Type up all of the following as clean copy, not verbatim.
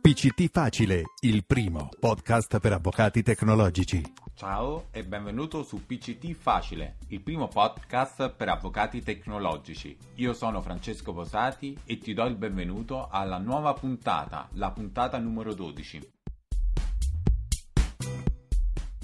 PCT Facile, il primo podcast per avvocati tecnologici. Ciao e benvenuto su PCT Facile, il primo podcast per avvocati tecnologici. Io sono Francesco Posati e ti do il benvenuto alla nuova puntata, la puntata numero 12.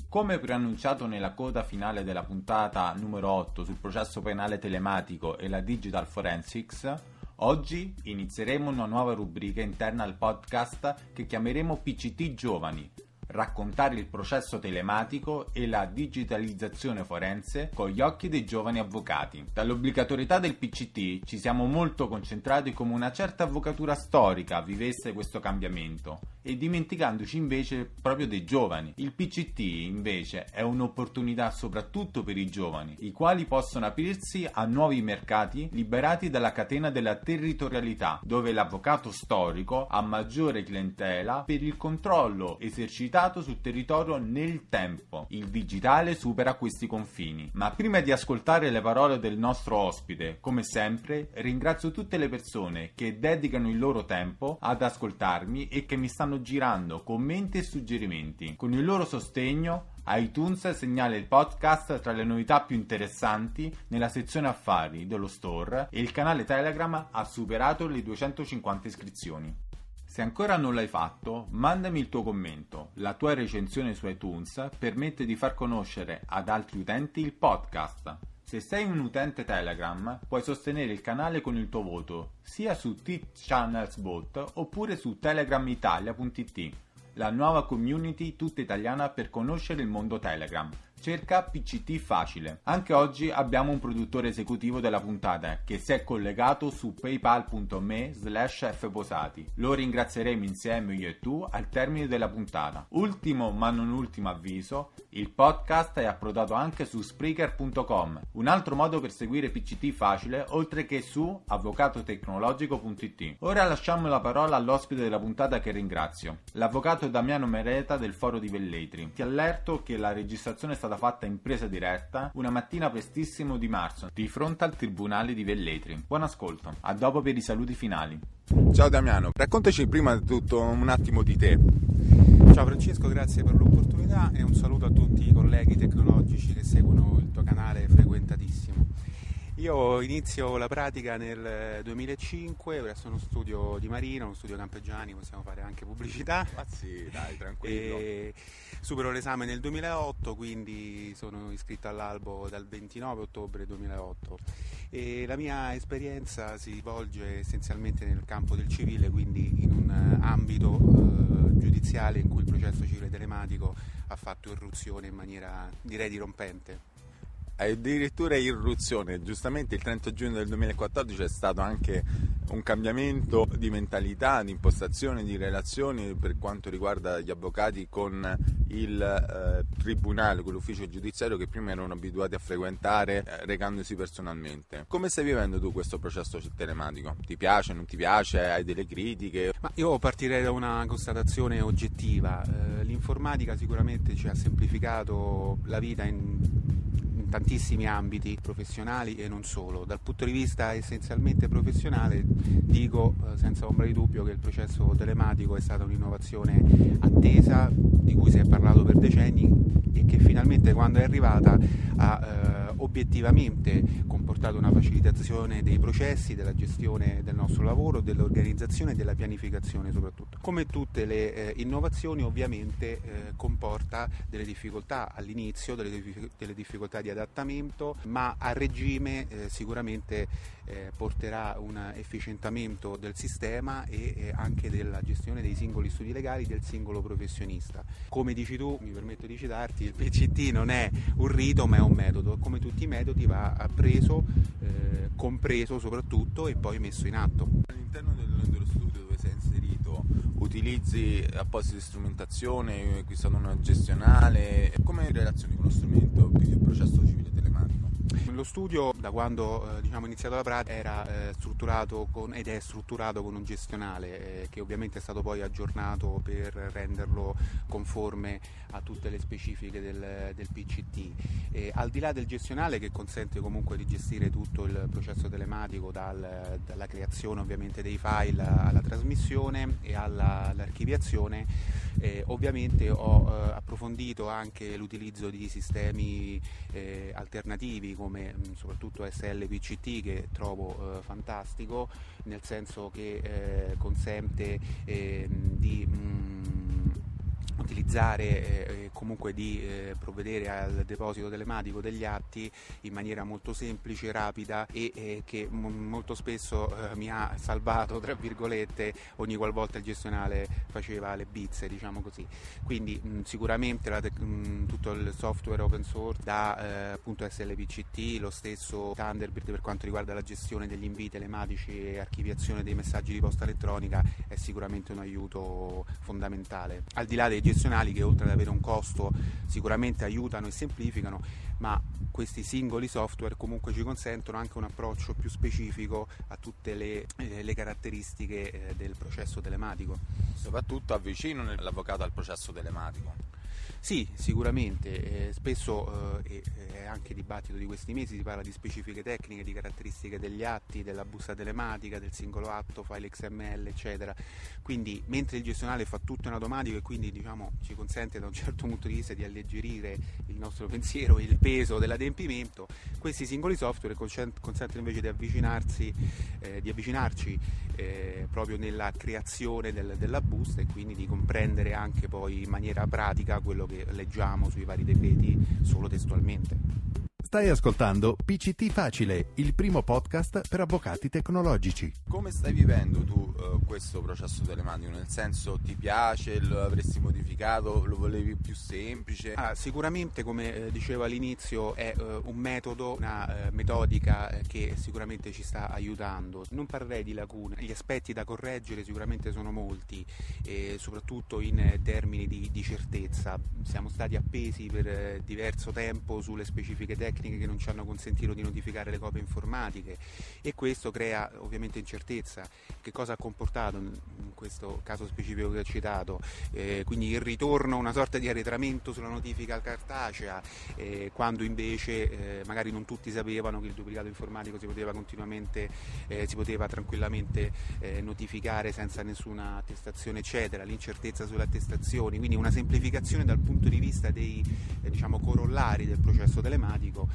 Come preannunciato nella coda finale della puntata numero 8 sul processo penale telematico e la Digital Forensics, oggi inizieremo una nuova rubrica interna al podcast che chiameremo PCT Giovani, raccontare il processo telematico e la digitalizzazione forense con gli occhi dei giovani avvocati. Dall'obbligatorietà del PCT ci siamo molto concentrati come una certa avvocatura storica vivesse questo cambiamento e dimenticandoci invece proprio dei giovani. Il PCT invece è un'opportunità soprattutto per i giovani, i quali possono aprirsi a nuovi mercati liberati dalla catena della territorialità, dove l'avvocato storico ha maggiore clientela per il controllo esercitato sul territorio nel tempo. Il digitale supera questi confini. Ma prima di ascoltare le parole del nostro ospite, come sempre, ringrazio tutte le persone che dedicano il loro tempo ad ascoltarmi e che mi stanno girando commenti e suggerimenti. Con il loro sostegno, iTunes segnala il podcast tra le novità più interessanti nella sezione affari dello store e il canale Telegram ha superato le 250 iscrizioni. Se ancora non l'hai fatto, mandami il tuo commento. La tua recensione su iTunes permette di far conoscere ad altri utenti il podcast. Se sei un utente Telegram, puoi sostenere il canale con il tuo voto, sia su T-Channels Bolt oppure su telegramitalia.it, la nuova community tutta italiana per conoscere il mondo Telegram. Cerca PCT Facile. Anche oggi abbiamo un produttore esecutivo della puntata che si è collegato su paypal.me/fposati. Lo ringrazieremo insieme io e tu al termine della puntata. Ultimo ma non ultimo avviso, il podcast è approdato anche su Spreaker.com, un altro modo per seguire PCT Facile oltre che su avvocatotecnologico.it. Ora lasciamo la parola all'ospite della puntata che ringrazio, l'avvocato Damiano Mereta del Foro di Velletri. Ti allerto che la registrazione è stata fatta in presa diretta una mattina prestissimo di marzo di fronte al tribunale di Velletri. Buon ascolto, a dopo per i saluti finali. Ciao Damiano, raccontaci prima di tutto un attimo di te. Ciao Francesco, grazie per l'opportunità e un saluto a tutti i colleghi tecnologici che seguono il tuo canale frequentatissimo. Io inizio la pratica nel 2005, presso uno studio di Marino, uno studio Campegiani, possiamo fare anche pubblicità. Ma sì, dai, tranquillo. E supero l'esame nel 2008, quindi sono iscritto all'albo dal 29 ottobre 2008. E la mia esperienza si svolge essenzialmente nel campo del civile, quindi in un ambito giudiziale in cui il processo civile telematico ha fatto irruzione in maniera direi dirompente. Addirittura irruzione, giustamente il 30 giugno del 2014 è stato anche un cambiamento di mentalità, di impostazione, di relazioni per quanto riguarda gli avvocati con il tribunale, con l'ufficio giudiziario che prima erano abituati a frequentare recandosi personalmente. Come stai vivendo tu questo processo telematico? Ti piace, non ti piace? Hai delle critiche? Ma io partirei da una constatazione oggettiva. L'informatica sicuramente ci ha semplificato la vita in tantissimi ambiti professionali e non solo. Dal punto di vista essenzialmente professionale dico senza ombra di dubbio che il processo telematico è stata un'innovazione attesa di cui si è parlato per decenni e che finalmente quando è arrivata ha obiettivamente comportato una facilitazione dei processi, della gestione del nostro lavoro, dell'organizzazione e della pianificazione soprattutto. Come tutte le innovazioni ovviamente comporta delle difficoltà all'inizio, delle difficoltà di adattamento, ma a regime sicuramente porterà un efficientamento del sistema e anche della gestione dei singoli studi legali del singolo professionista. Come dici tu, mi permetto di citarti, il PCT non è un rito ma è un metodo, come tutti i metodi va appreso, compreso soprattutto e poi messo in atto. All'interno dello studio dove sei inserito utilizzi apposite strumentazione, acquistato una gestionale, come relazioni con lo strumento, quindi il processo civile telematico? Lo studio, da quando diciamo, è iniziato la pratica, era strutturato ed è strutturato con un gestionale che ovviamente è stato poi aggiornato per renderlo conforme a tutte le specifiche del PCT. Al di là del gestionale, che consente comunque di gestire tutto il processo telematico dalla creazione ovviamente dei file alla trasmissione e all'archiviazione, ovviamente ho approfondito anche l'utilizzo di sistemi alternativi come soprattutto SLPCT, che trovo fantastico, nel senso che consente di utilizzare comunque di provvedere al deposito telematico degli atti in maniera molto semplice, rapida e che molto spesso mi ha salvato, tra virgolette, ogni qualvolta il gestionale faceva le bizze, diciamo così. Quindi sicuramente tutto il software open source da appunto SLPCT, lo stesso Thunderbird per quanto riguarda la gestione degli invii telematici e archiviazione dei messaggi di posta elettronica è sicuramente un aiuto fondamentale. Al di là dei gestionali, che oltre ad avere un costo sicuramente aiutano e semplificano, ma questi singoli software comunque ci consentono anche un approccio più specifico a tutte le caratteristiche del processo telematico. Soprattutto avvicino l'avvocato al processo telematico. Sì, sicuramente, spesso è anche dibattito di questi mesi, si parla di specifiche tecniche, di caratteristiche degli atti, della busta telematica, del singolo atto, file XML eccetera, quindi mentre il gestionale fa tutto in automatico e quindi diciamo ci consente da un certo punto di vista di alleggerire il nostro pensiero e il peso dell'adempimento, questi singoli software consentono invece di avvicinarci proprio nella creazione della busta e quindi di comprendere anche poi in maniera pratica quello che leggiamo sui vari decreti solo testualmente. Stai ascoltando PCT Facile, il primo podcast per avvocati tecnologici. Come stai vivendo tu questo processo telematico? Nel senso, ti piace, lo avresti modificato, lo volevi più semplice? Sicuramente, come dicevo all'inizio, è un metodo, una metodica che sicuramente ci sta aiutando. Non parlerei di lacune, gli aspetti da correggere sicuramente sono molti, soprattutto in termini di certezza. Siamo stati appesi per diverso tempo sulle specifiche tecniche che non ci hanno consentito di notificare le copie informatiche e questo crea ovviamente incertezza. Che cosa ha comportato in questo caso specifico che ho citato? Quindi il ritorno, una sorta di arretramento sulla notifica cartacea, quando invece magari non tutti sapevano che il duplicato informatico si poteva tranquillamente notificare senza nessuna attestazione eccetera, l'incertezza sulle attestazioni, quindi una semplificazione dal punto di vista dei diciamo corollari del processo telematico,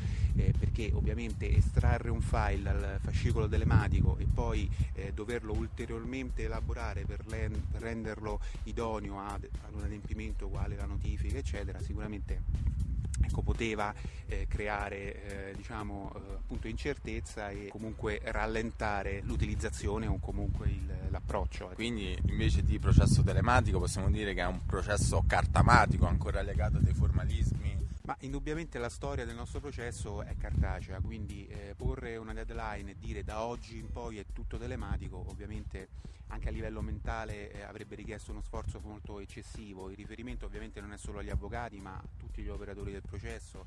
perché ovviamente estrarre un file dal fascicolo telematico e poi doverlo ulteriormente elaborare per renderlo idoneo ad un adempimento quale la notifica eccetera, sicuramente ecco, poteva creare diciamo appunto incertezza e comunque rallentare l'utilizzazione o comunque l'approccio. Quindi invece di processo telematico possiamo dire che è un processo cartamatico ancora legato a dei formalismi. Ma indubbiamente la storia del nostro processo è cartacea, quindi porre una deadline e dire da oggi in poi è tutto telematico, ovviamente anche a livello mentale avrebbe richiesto uno sforzo molto eccessivo. Il riferimento ovviamente non è solo agli avvocati ma a tutti gli operatori del processo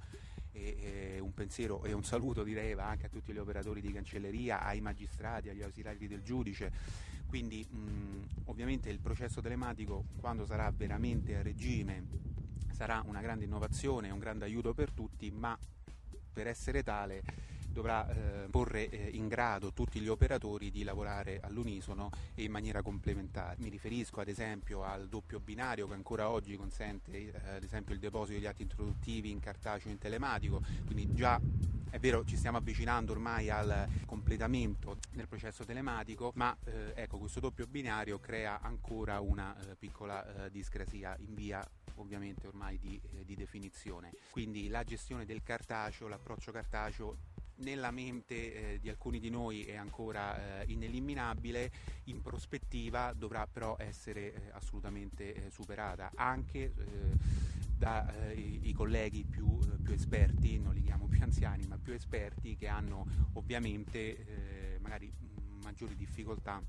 e un pensiero e un saluto direi va anche a tutti gli operatori di cancelleria, ai magistrati, agli ausiliari del giudice. Quindi ovviamente il processo telematico, quando sarà veramente a regime, sarà una grande innovazione, un grande aiuto per tutti, ma per essere tale dovrà porre in grado tutti gli operatori di lavorare all'unisono e in maniera complementare. Mi riferisco ad esempio al doppio binario che ancora oggi consente ad esempio il deposito degli atti introduttivi in cartaceo e in telematico, quindi già è vero ci stiamo avvicinando ormai al completamento del processo telematico, ma ecco questo doppio binario crea ancora una piccola discrasia in via ovviamente ormai di definizione. Quindi la gestione del cartaceo, l'approccio cartaceo nella mente di alcuni di noi è ancora ineliminabile, in prospettiva dovrà però essere assolutamente superata anche dai colleghi più esperti, non li chiamo più anziani ma più esperti, che hanno ovviamente magari maggiori difficoltà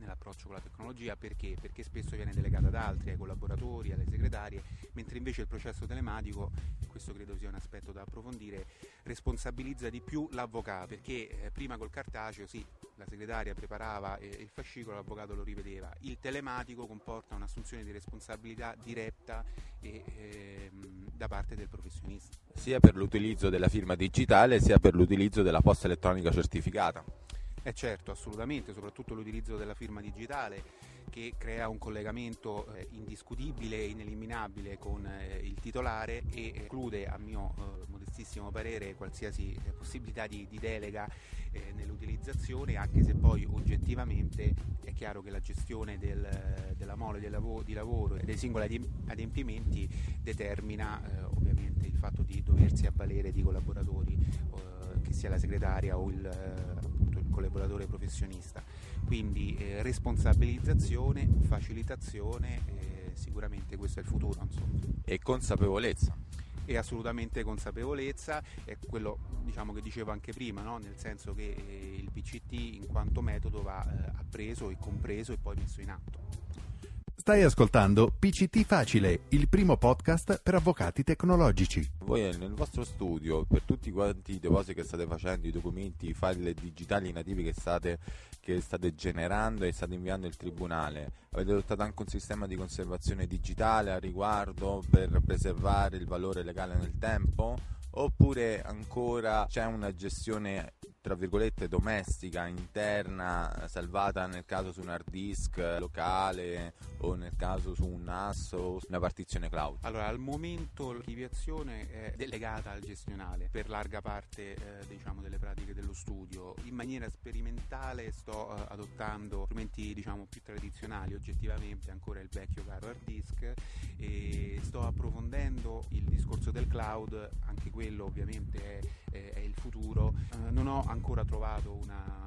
nell'approccio con la tecnologia. Perché? Perché spesso viene delegata ad altri, ai collaboratori, alle segretarie, mentre invece il processo telematico, e questo credo sia un aspetto da approfondire, responsabilizza di più l'avvocato, perché prima col cartaceo sì, la segretaria preparava il fascicolo, l'avvocato lo rivedeva. Il telematico comporta un'assunzione di responsabilità diretta e da parte del professionista, sia per l'utilizzo della firma digitale sia per l'utilizzo della posta elettronica certificata. Certo, assolutamente, soprattutto l'utilizzo della firma digitale, che crea un collegamento indiscutibile e ineliminabile con il titolare e esclude, a mio modestissimo parere, qualsiasi possibilità di delega nell'utilizzazione, anche se poi oggettivamente è chiaro che la gestione della mole di lavoro e dei singoli adempimenti determina ovviamente il fatto di doversi avvalere di collaboratori, che sia la segretaria o il collaboratore professionista. Quindi responsabilizzazione, facilitazione, sicuramente questo è il futuro, insomma. E consapevolezza. E assolutamente consapevolezza, è quello, diciamo, che dicevo anche prima, no? Nel senso che il PCT in quanto metodo va appreso e compreso e poi messo in atto. Stai ascoltando PCT Facile, il primo podcast per avvocati tecnologici. Voi nel vostro studio, per tutti quanti i depositi che state facendo, i documenti, i file digitali nativi che state generando e state inviando al tribunale, avete adottato anche un sistema di conservazione digitale a riguardo per preservare il valore legale nel tempo? Oppure ancora c'è una gestione, tra virgolette, domestica, interna, salvata nel caso su un hard disk locale o nel caso su un NAS o su una partizione cloud? Allora, al momento l'archiviazione è delegata al gestionale per larga parte delle pratiche dello studio. In maniera sperimentale sto adottando strumenti più tradizionali, oggettivamente ancora il vecchio caro hard disk, e sto approfondendo il discorso del cloud, anche quello ovviamente è il futuro. Non ho ancora trovato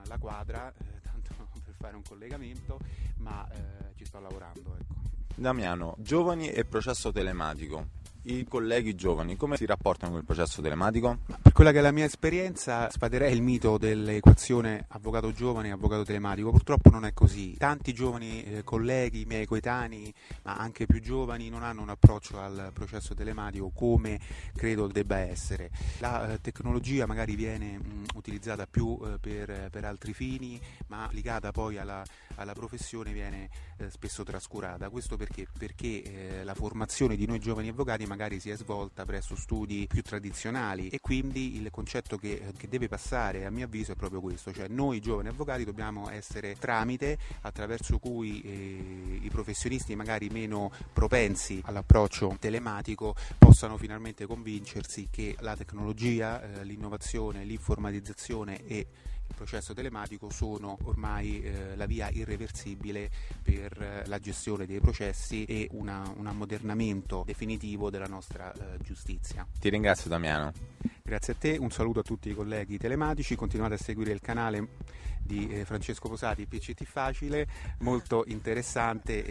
la quadra, tanto per fare un collegamento, ma ci sto lavorando, ecco. Damiano, giovani e processo telematico. I colleghi giovani come si rapportano con il processo telematico? Per quella che è la mia esperienza, sfaderei il mito dell'equazione avvocato giovane e avvocato telematico. Purtroppo non è così. Tanti giovani colleghi, miei coetanei, ma anche più giovani, non hanno un approccio al processo telematico come credo debba essere. La tecnologia magari viene utilizzata più per altri fini, ma applicata poi alla professione viene spesso trascurata. Questo perché? Perché la formazione di noi giovani avvocati magari si è svolta presso studi più tradizionali, e quindi il concetto che deve passare, a mio avviso, è proprio questo, cioè noi giovani avvocati dobbiamo essere tramite attraverso cui i professionisti magari meno propensi all'approccio telematico possano finalmente convincersi che la tecnologia, l'innovazione, l'informatizzazione e il processo telematico sono ormai la via irreversibile per la gestione dei processi e un ammodernamento definitivo della nostra giustizia. Ti ringrazio, Damiano. Grazie a te, un saluto a tutti i colleghi telematici, continuate a seguire il canale di Francesco Posati, PCT Facile, molto interessante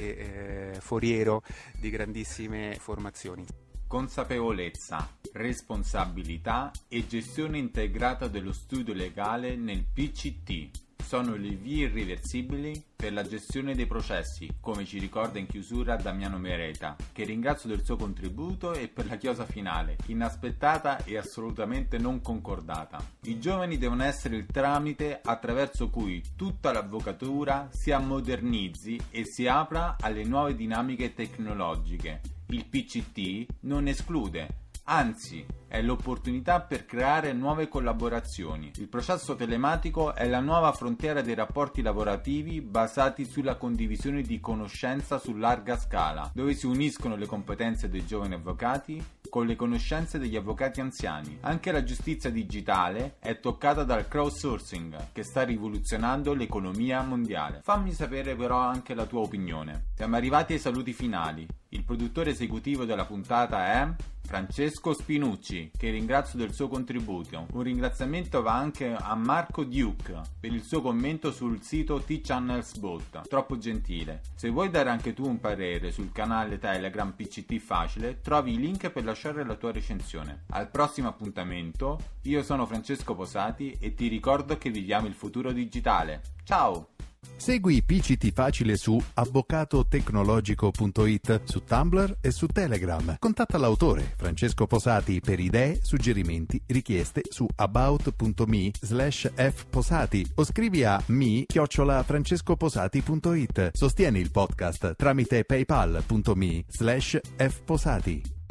e foriero di grandissime formazioni. Consapevolezza, responsabilità e gestione integrata dello studio legale nel PCT sono le vie irreversibili per la gestione dei processi, come ci ricorda in chiusura Damiano Mereta, che ringrazio del suo contributo e per la chiosa finale, inaspettata e assolutamente non concordata. I giovani devono essere il tramite attraverso cui tutta l'avvocatura si ammodernizzi e si apra alle nuove dinamiche tecnologiche. Il PCT non esclude, anzi è l'opportunità per creare nuove collaborazioni. Il processo telematico è la nuova frontiera dei rapporti lavorativi basati sulla condivisione di conoscenza su larga scala, dove si uniscono le competenze dei giovani avvocati con le conoscenze degli avvocati anziani. Anche la giustizia digitale è toccata dal crowdsourcing, che sta rivoluzionando l'economia mondiale. Fammi sapere però anche la tua opinione. Siamo arrivati ai saluti finali. Il produttore esecutivo della puntata è Francesco Spinucci, che ringrazio del suo contributo. Un ringraziamento va anche a Marco Duke per il suo commento sul sito T-Channels Bolt, troppo gentile. Se vuoi dare anche tu un parere sul canale Telegram PCT Facile, trovi i link per lasciare la tua recensione. Al prossimo appuntamento, io sono Francesco Posati e ti ricordo che viviamo il futuro digitale. Ciao! Segui PCT Facile su avvocatotecnologico.it, su Tumblr e su Telegram. Contatta l'autore, Francesco Posati, per idee, suggerimenti, richieste su about.me/fposati o scrivi a mi@francescoposati.it. Sostieni il podcast tramite paypal.me/fposati.